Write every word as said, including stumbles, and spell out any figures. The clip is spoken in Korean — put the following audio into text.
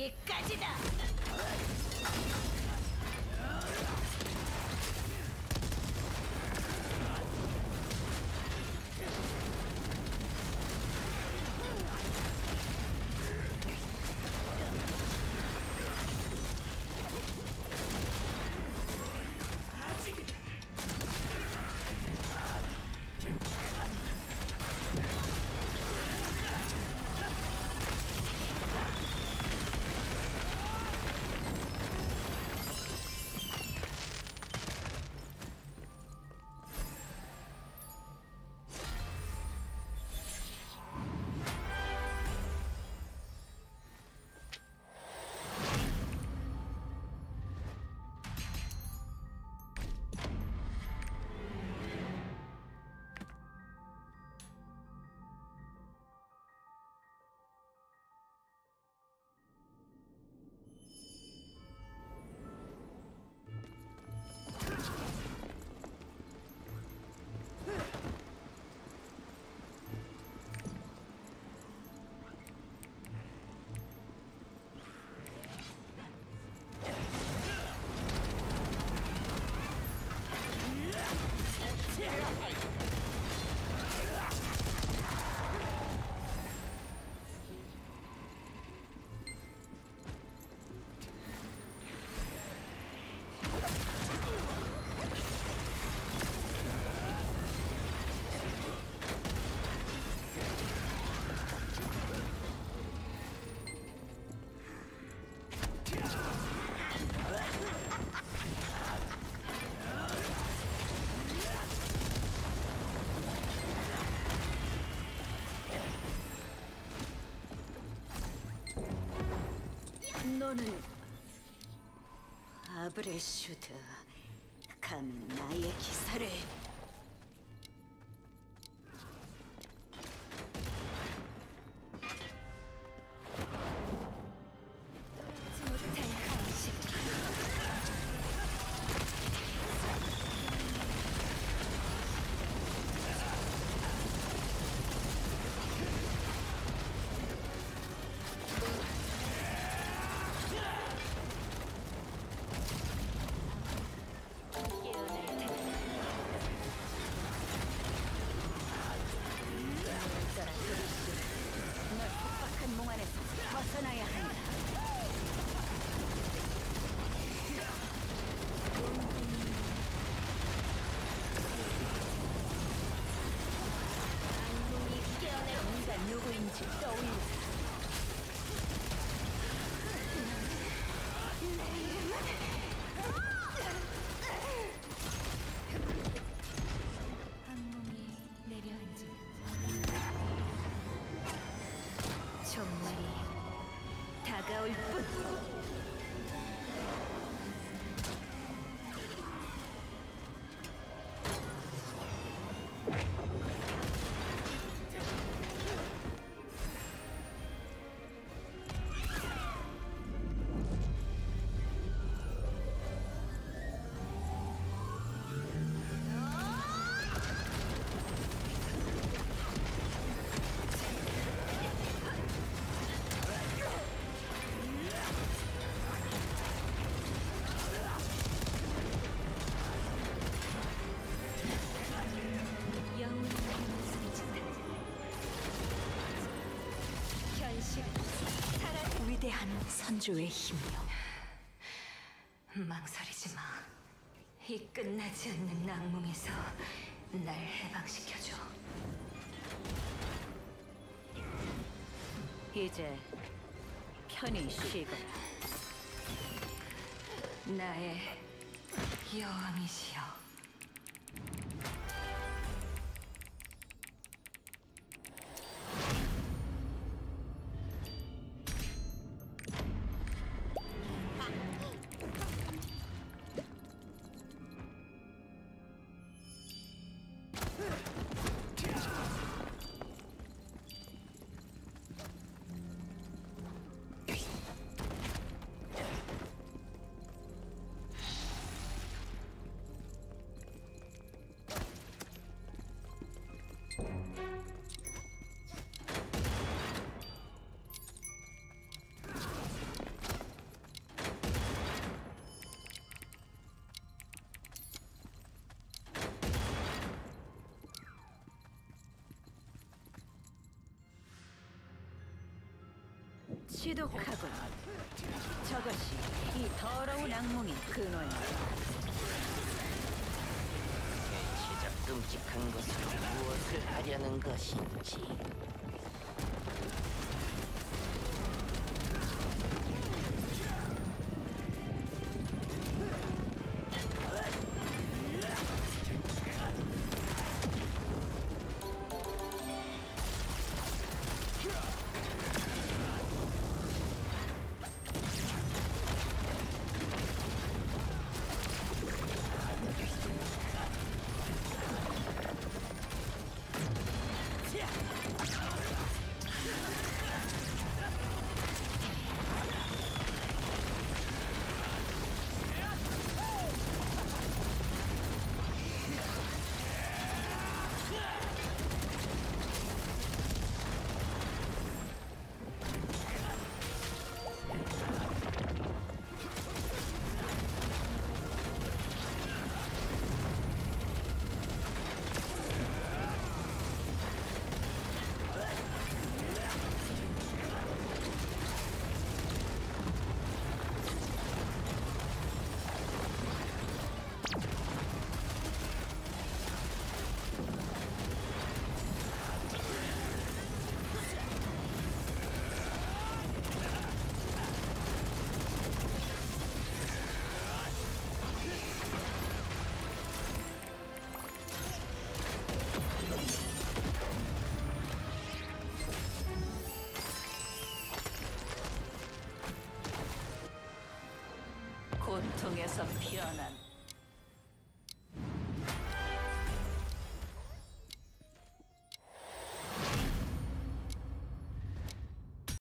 여기까지다. 너는 아브레슈드, 감히 나의 기사를. 선조의 힘이여, 망설이지 마. 이 끝나지 않는 악몽에서 날 해방시켜줘. 이제 편히 쉬거라. 나의 여왕이시여. 지독하군. 저것이 이 더러운 악몽의 근원이다. 진짜 끔찍한 것으로 무엇을 하려는 것인지. 고통에서 피어난